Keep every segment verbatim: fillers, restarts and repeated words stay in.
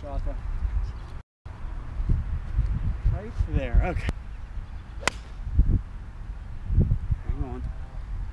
shot that. Right there, okay. Hang on,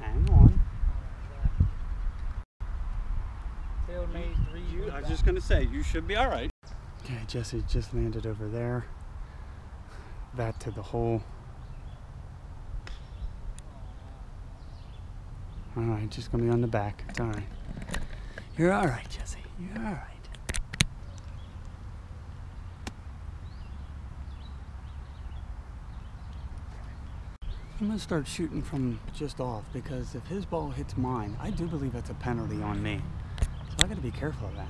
hang on. Tail made three. You, I was just gonna say, you should be all right. Okay, Jesse just landed over there. That to the hole. All right, just gonna be on the back. It's all right. You're all right, Jesse. You're all right. I'm gonna start shooting from just off, because if his ball hits mine, I do believe that's a penalty on me. So I gotta be careful of that.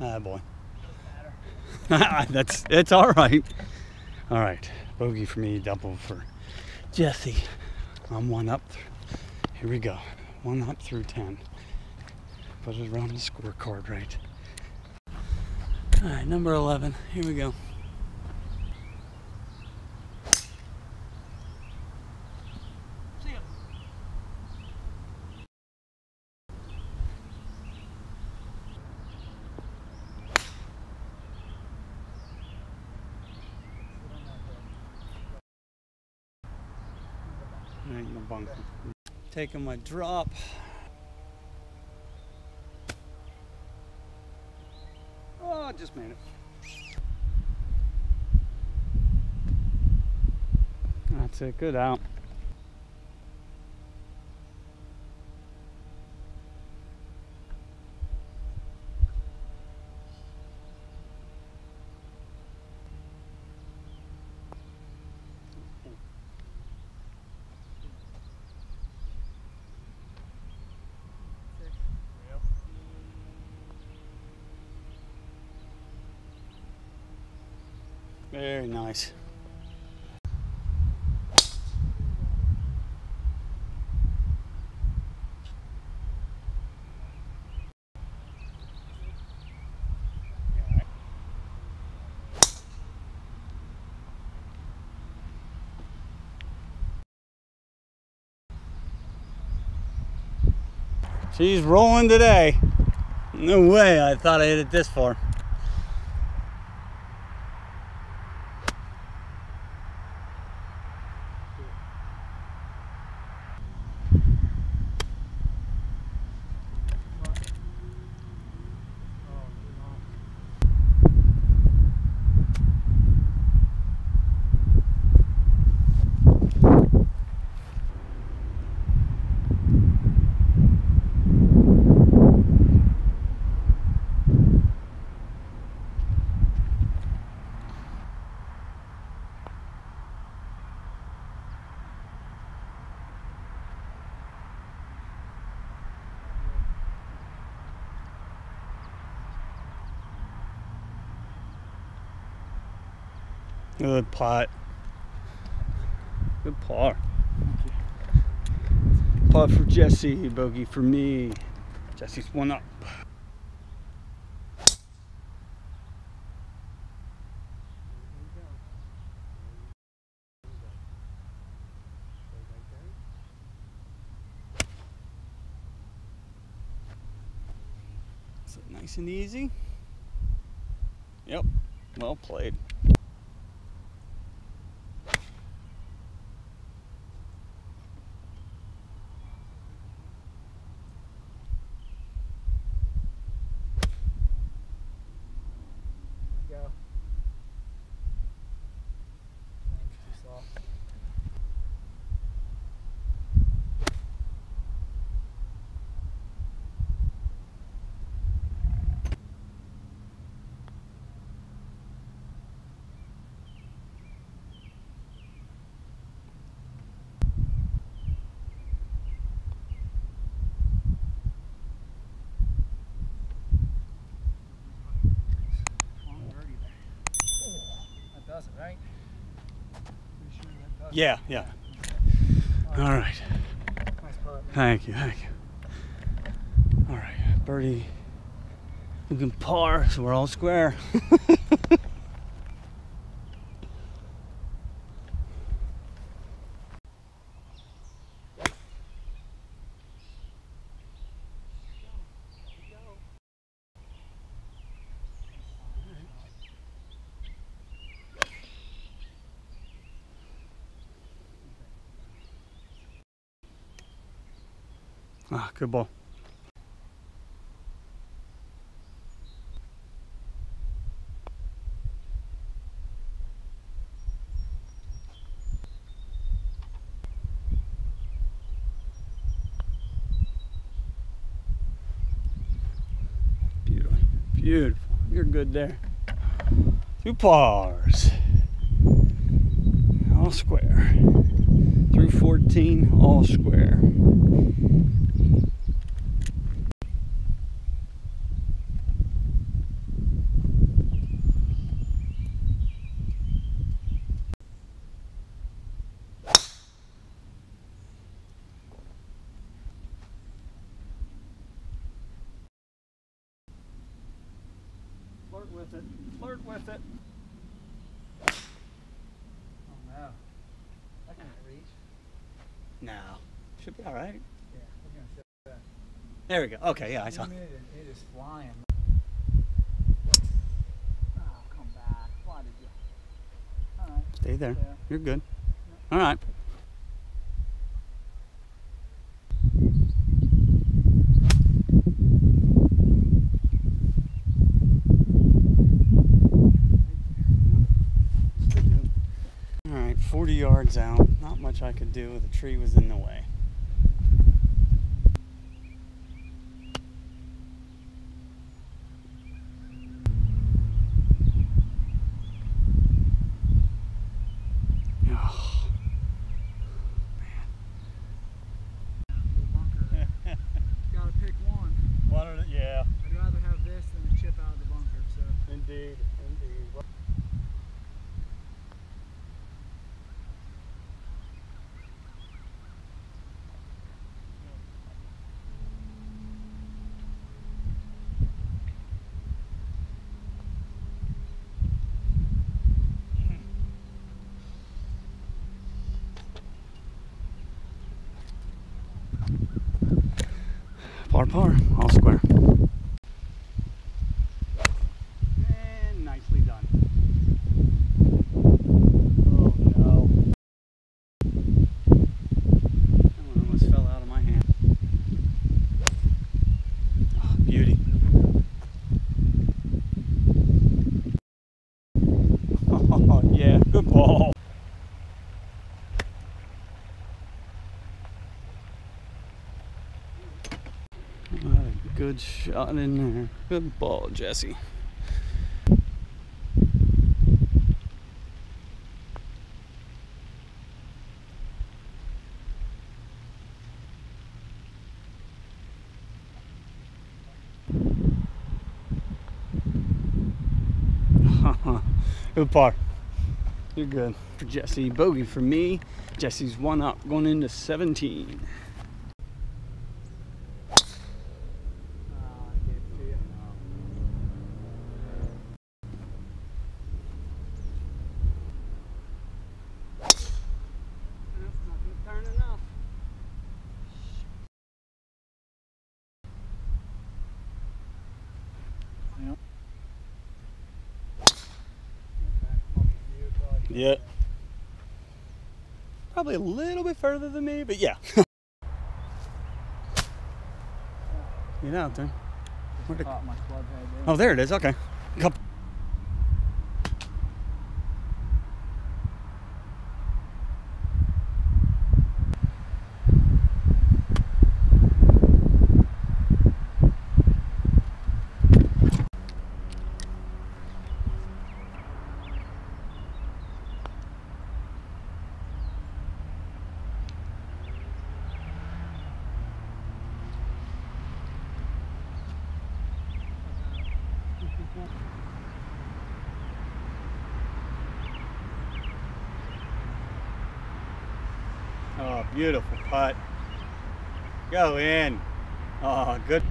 Ah, boy. That's, it's all right. All right, bogey for me, double for Jesse. I'm one up. Here we go. One up through ten. Put it around the scorecard, right? All right, number eleven. Here we go. In the bunker. Taking my drop. Oh, I just made it. That's it, good out. Very nice. She's rolling today. No way, I thought I hit it this far. Good putt. Good par. Putt for Jesse, bogey for me. Jesse's one up. Is it nice and easy? Yep, well played. does it, right? Pretty sure that does it. Yeah, yeah. All right. All right. Nice putt. Thank you, thank you. All right, birdie looking par, so we're all square. Ah, good ball. Beautiful. Beautiful. You're good there. Two pars. All square. Through fourteen, all square. Flirt with it. Flirt with it. Oh no. I can't reach. No. Should be alright. Yeah, we're gonna feel that. There we go. Okay, yeah, I saw it. It is flying. Oh, come back. Why did you? Alright. Stay there. Yeah. You're good. Yeah. Alright. forty yards out, not much I could do, the tree was in the way. Oh, man. Gotta pick one. One or the, yeah. I'd rather have this than a chip out of the bunker, so. Indeed, indeed. Well, Par, par, all square. And nicely done. Oh no. That one almost fell out of my hand. Oh, beauty. Oh yeah, good ball. Good shot in there. Good ball, Jesse. Good par. You're good. For Jesse, bogey for me. Jesse's one up, going into seventeen. Yeah. Probably a little bit further than me, but yeah. Get out there. Where'd it... Oh, there it is. Okay. Couple. Thank you. Oh, beautiful putt. Go in. Oh, good.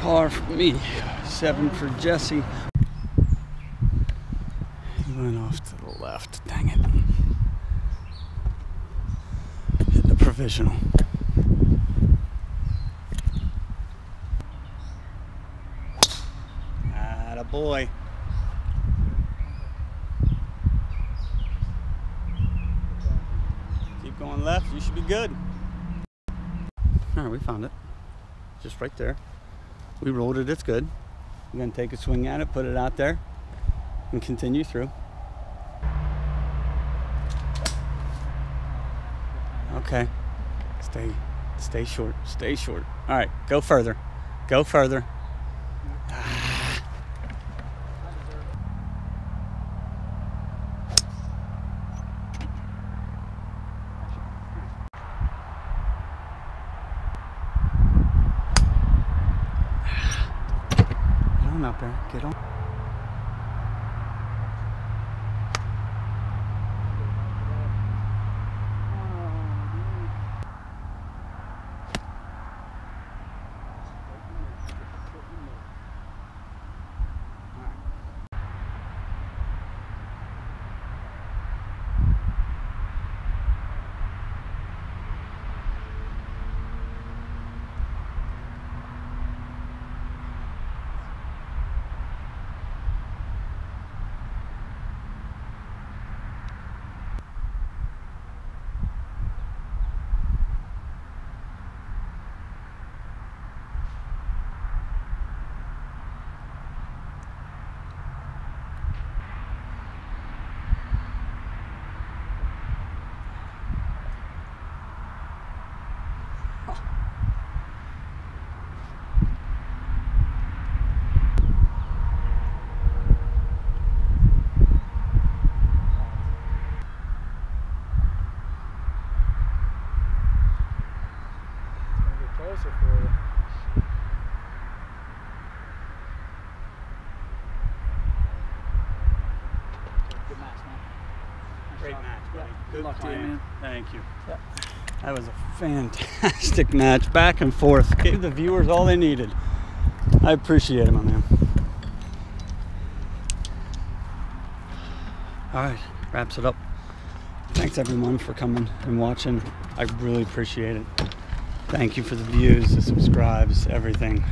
Par for me, seven for Jesse. He went off to the left, dang it. Hit the provisional. Atta boy. Keep going left, you should be good. All right, we found it. Just right there. We rolled it, it's good. I'm gonna take a swing at it, put it out there, and continue through. Okay, stay, stay short, stay short. All right, go further, go further. Ah. Up there, get on. For you. Good match, man. Great match, buddy. Good, Good luck plan. to you, man. Thank you. Yep. That was a fantastic match, back and forth. Gave the viewers all they needed. I appreciate it, my man. All right, wraps it up. Thanks everyone for coming and watching. I really appreciate it. Thank you for the views, the subscribes, everything.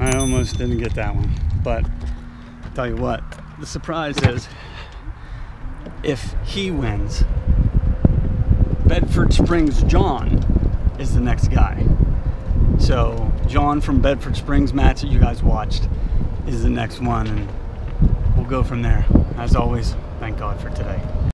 I almost didn't get that one, but I'll tell you what, the surprise is, if he wins, Bedford Springs John is the next guy. So John from Bedford Springs match that you guys watched is the next one, and we'll go from there. As always, thank God for today.